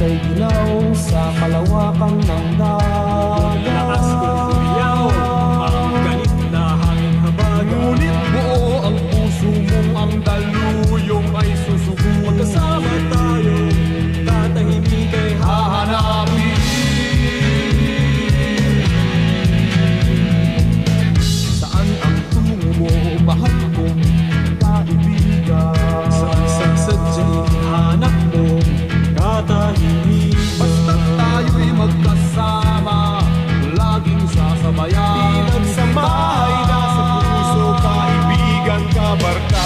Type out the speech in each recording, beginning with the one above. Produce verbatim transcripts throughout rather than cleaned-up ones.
ay dilaw sa kalawakan ng dagat. Lakas ng bumiyaw, ang galit na hangin habagat. Ngunit buo ang puso mong ang daluyong ay susuko. Magkasama tayo, tatahimik ay hahanapin. Saan ang tungo mo, mahal kong kaibigan? Saan saan sadya'y hanap mo, katahimikan? Basta't tayo'y magkasama, laging sasabayan. Pinagsamahay na sa puso, kaibigan ka barkada.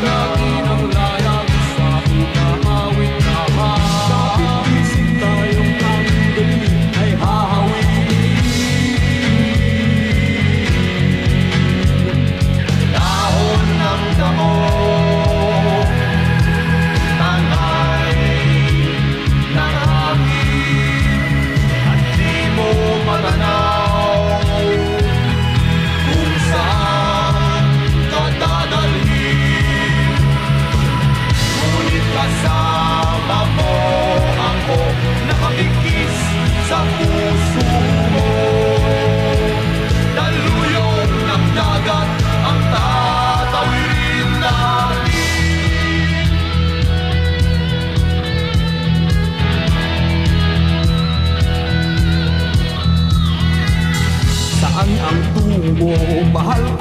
Laging ang layang sa umaawit naman. Kapit-isip tayong tanggali ay hahawin. Dahon ng damo, sa puso mo, daluyong ng dagat ang tatawirin natin. Saan ang tungo, mahal